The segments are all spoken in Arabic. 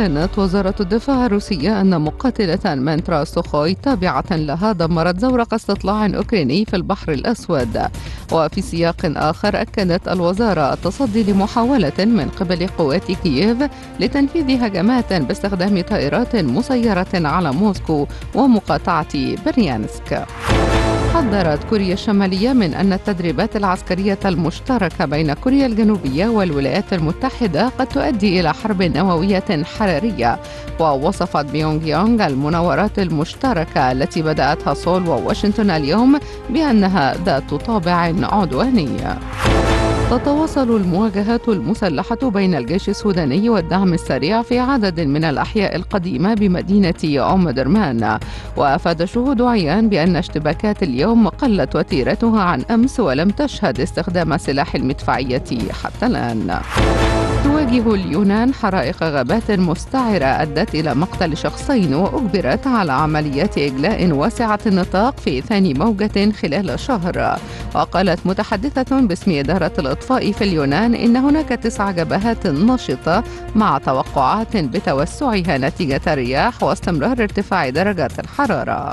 أعلنت وزارة الدفاع الروسية أن مقاتلة المانترا سوخوي تابعة لها دمرت زورق استطلاع أوكراني في البحر الأسود. وفي سياق آخر، أكدت الوزارة التصدي لمحاولة من قبل قوات كييف لتنفيذ هجمات باستخدام طائرات مسيرة على موسكو ومقاطعة بريانسك. حذرت كوريا الشمالية من أن التدريبات العسكرية المشتركة بين كوريا الجنوبية والولايات المتحدة قد تؤدي إلى حرب نووية حرارية. ووصفت بيونغ يانغ المناورات المشتركة التي بدأتها سول وواشنطن اليوم بأنها ذات طابع عدواني. تتواصل المواجهات المسلحة بين الجيش السوداني والدعم السريع في عدد من الأحياء القديمة بمدينة أم درمان. وأفاد شهود عيان بأن اشتباكات اليوم قلت وتيرتها عن أمس، ولم تشهد استخدام سلاح المدفعية حتى الآن. تواجه اليونان حرائق غابات مستعرة أدت إلى مقتل شخصين، وأجبرت على عمليات إجلاء واسعة النطاق في ثاني موجة خلال شهر. وقالت متحدثة باسم إدارة الإطفاء في اليونان إن هناك 9 جبهات نشطة مع توقعات بتوسعها نتيجة الرياح واستمرار ارتفاع درجات الحرارة.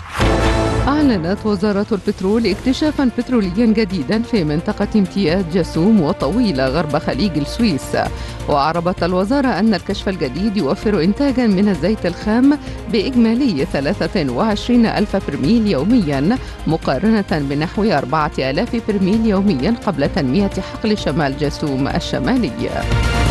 أعلنت وزارة البترول اكتشافا بتروليا جديدا في منطقة امتياز جاسوم وطويلة غرب خليج السويس. وأعربت الوزارة أن الكشف الجديد يوفر إنتاجا من الزيت الخام بإجمالي 23,000 برميل يوميا، مقارنة بنحو 4,000 برميل يوميا قبل تنمية حقل شمال جاسوم الشمالي.